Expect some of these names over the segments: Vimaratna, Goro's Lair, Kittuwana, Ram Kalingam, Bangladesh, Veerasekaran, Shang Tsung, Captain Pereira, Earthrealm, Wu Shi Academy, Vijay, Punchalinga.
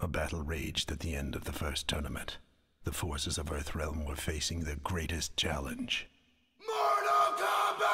A battle raged at the end of the first tournament. The forces of Earthrealm were facing their greatest challenge. Mortal Kombat!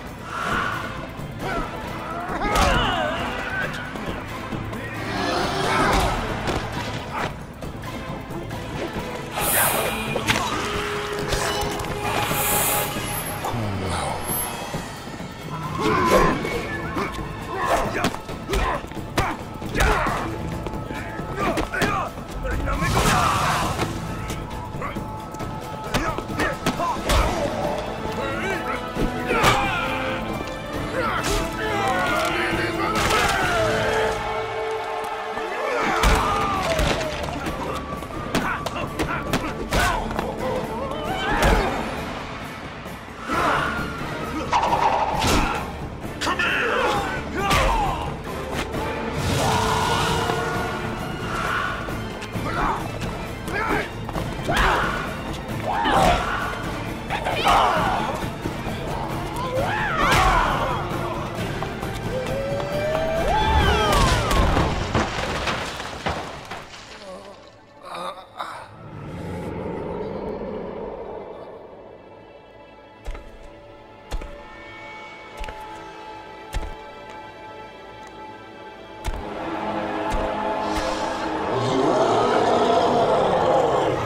Shang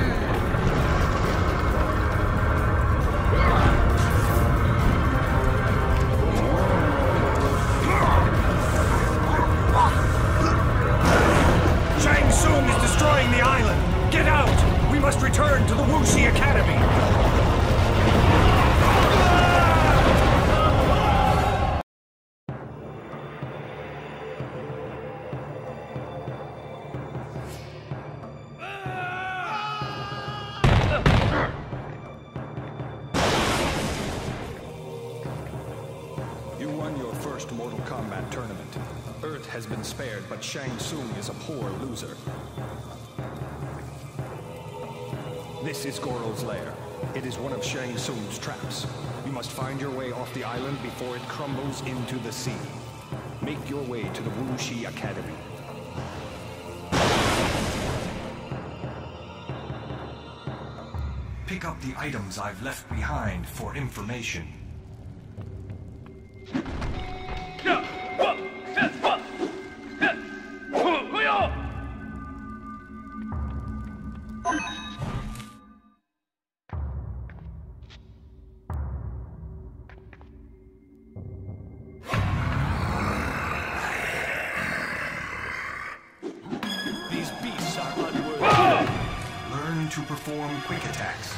Tsung is destroying the island! Get out! We must return to the Wu Shi Academy! Mortal Kombat tournament. Earth has been spared, but Shang Tsung is a poor loser. This is Goro's Lair. It is one of Shang Tsung's traps. You must find your way off the island before it crumbles into the sea. Make your way to the Wu Shi Academy. Pick up the items I've left behind for information. to perform quick attacks.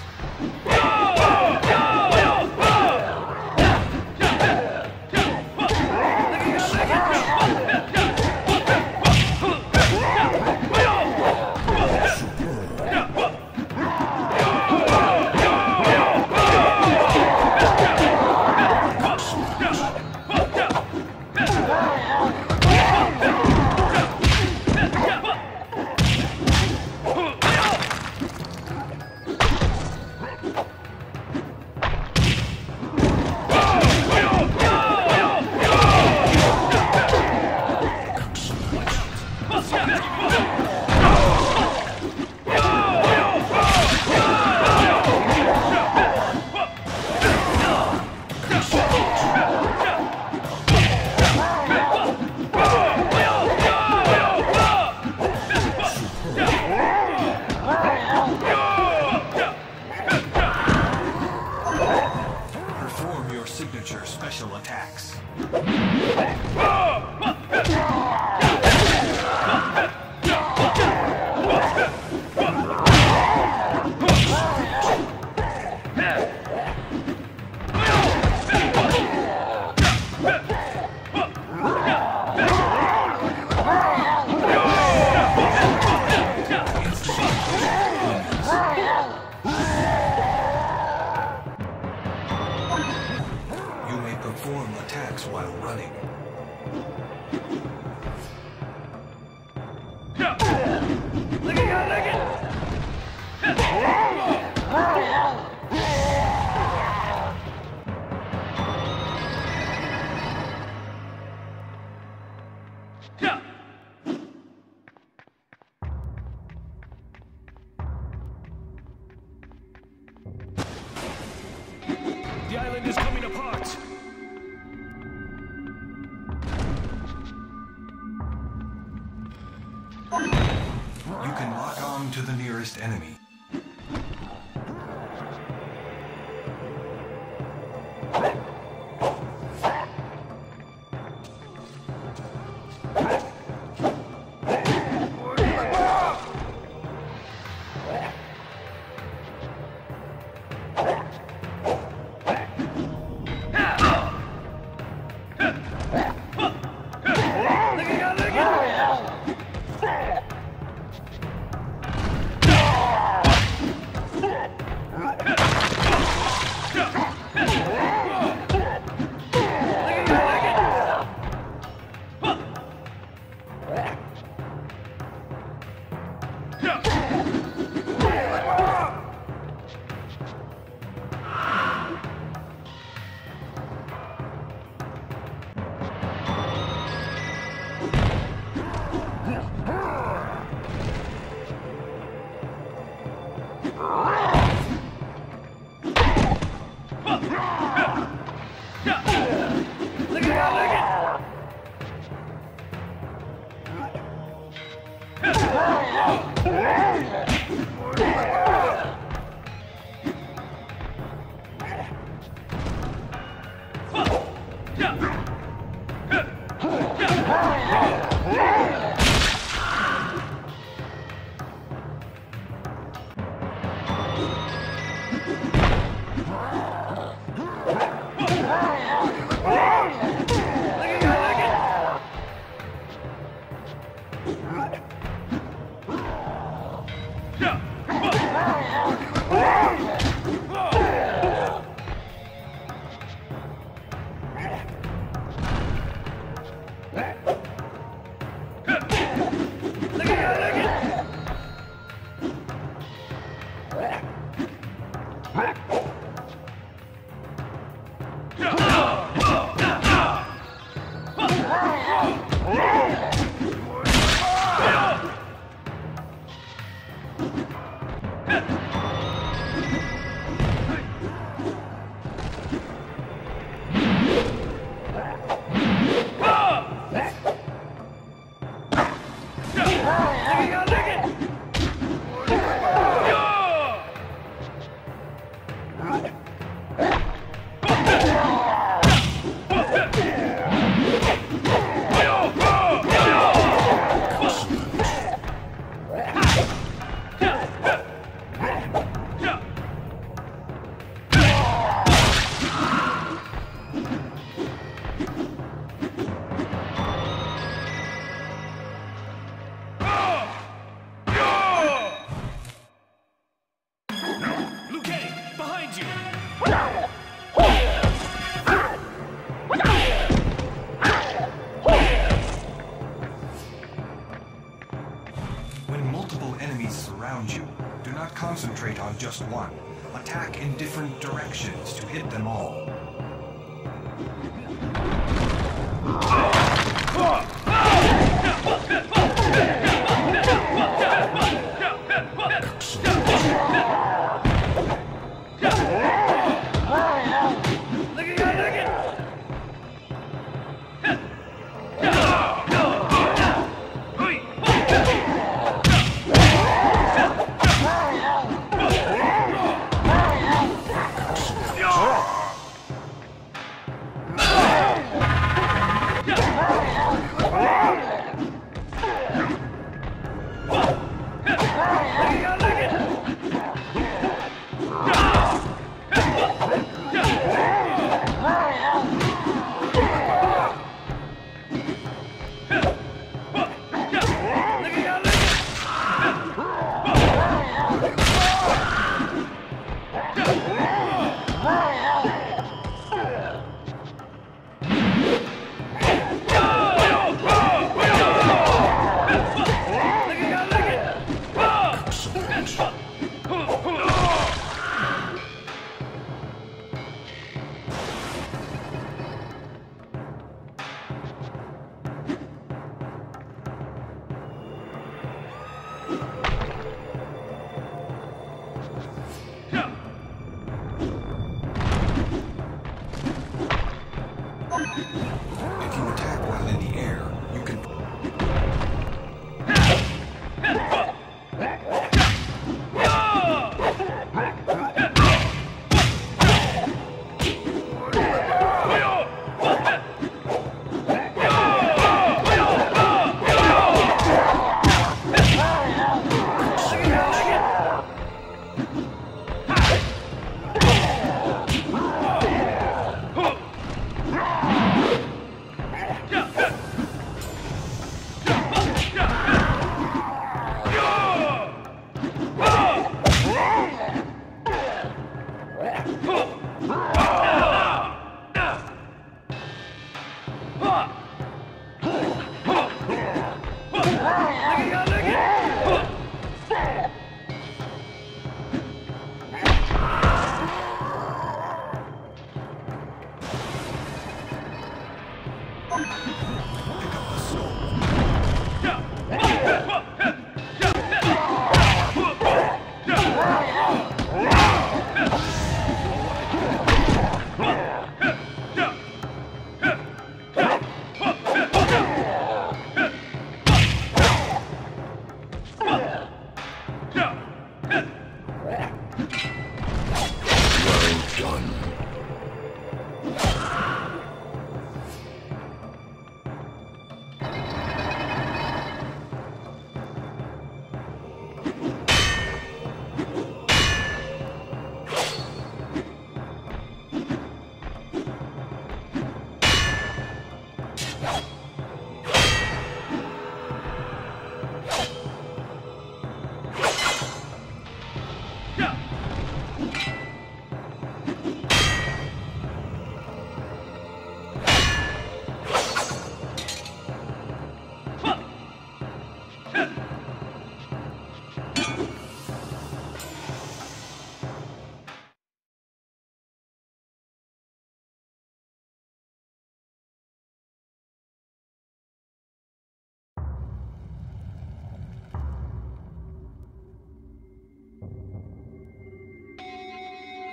paths around you. Do not concentrate on just one. Attack in different directions to hit them all.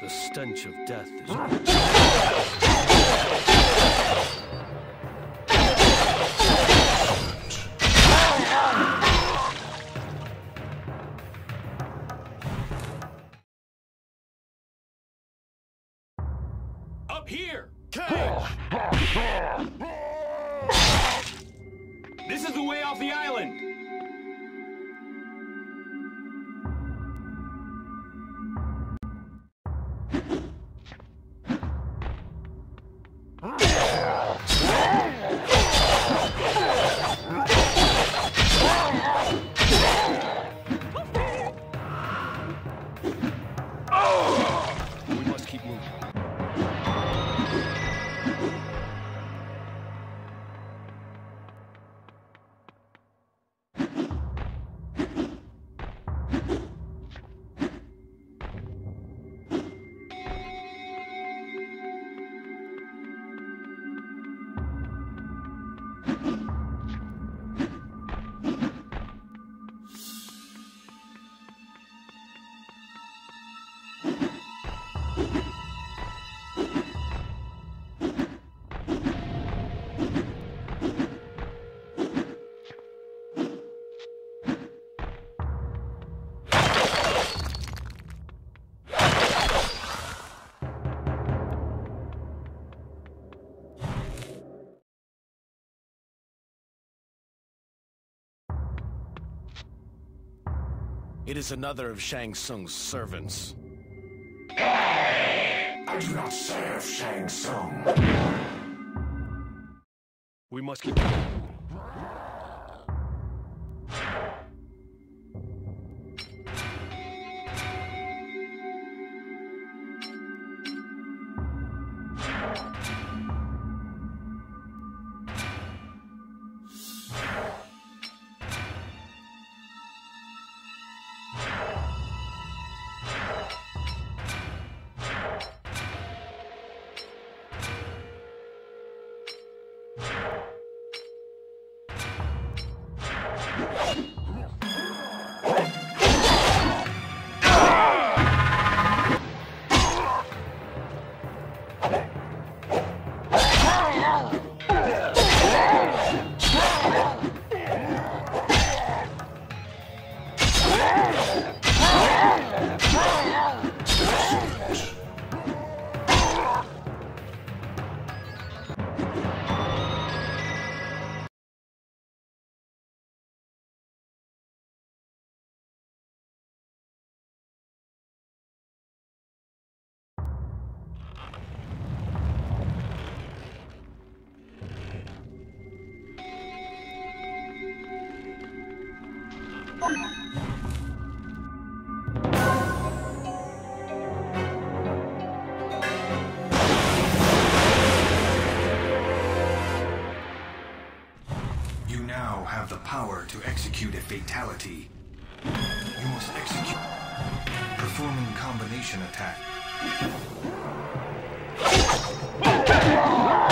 The stench of death is... Up here! Cage! This is the way off the island! It is another of Shang Tsung's servants. I do not serve Shang Tsung. We must keep... You now have the power to execute a fatality. You must execute... Performing combination attack. You now...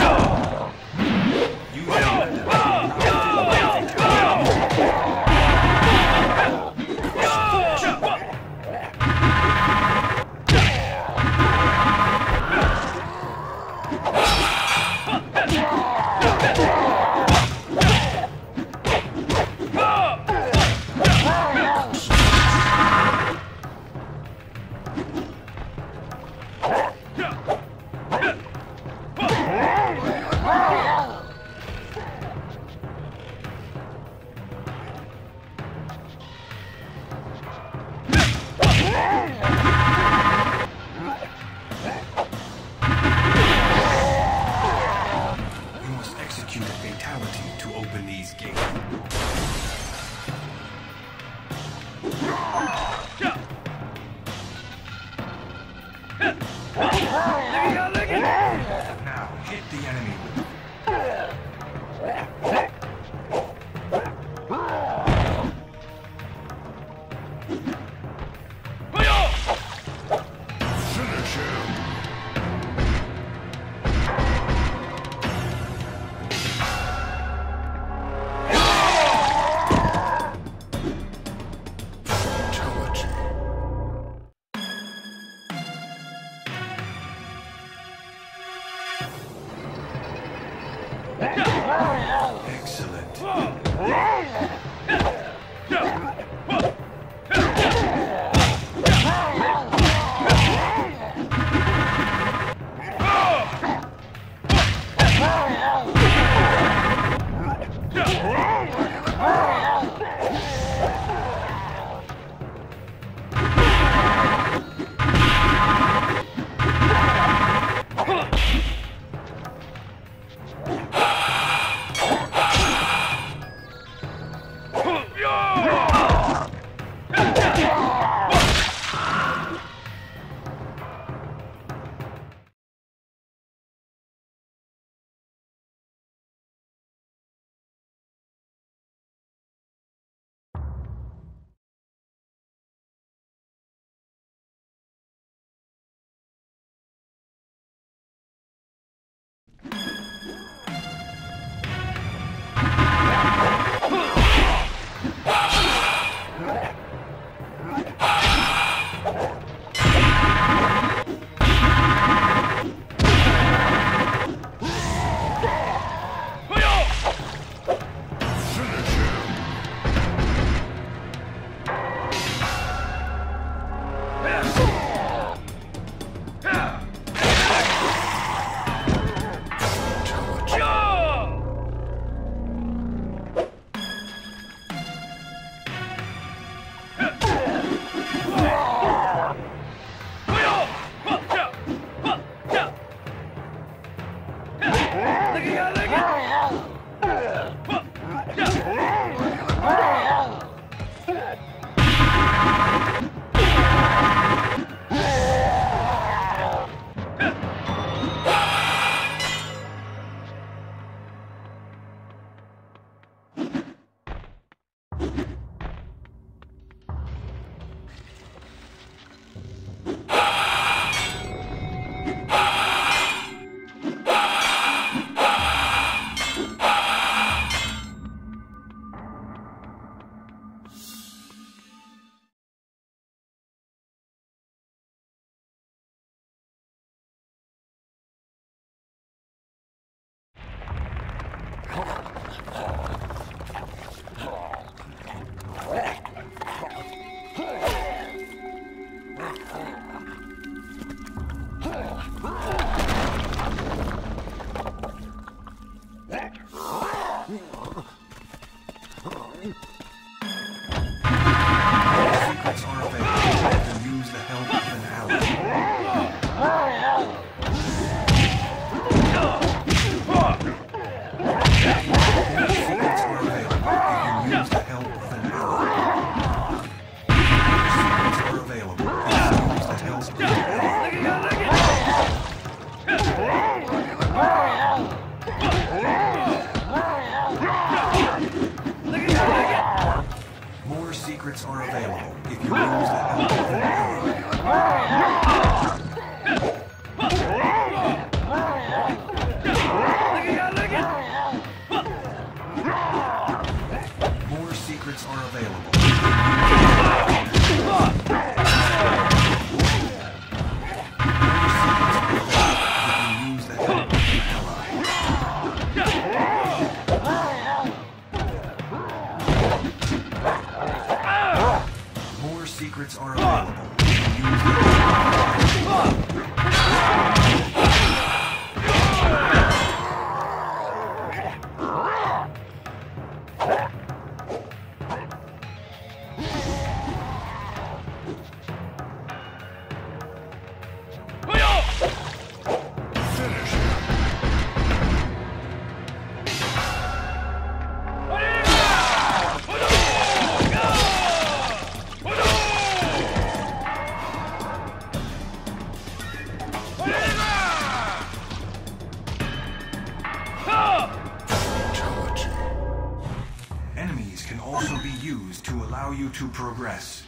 To progress.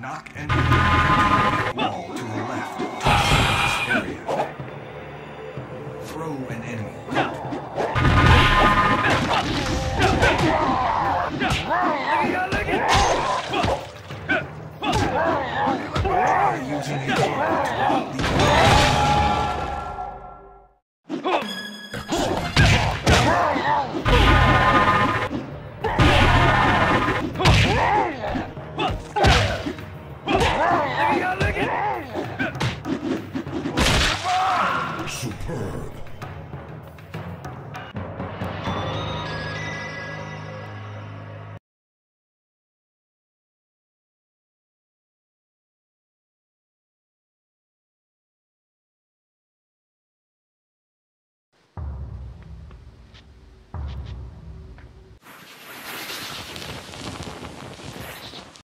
Knock and wall to the left to this area. Throw an enemy. Using a wall to block the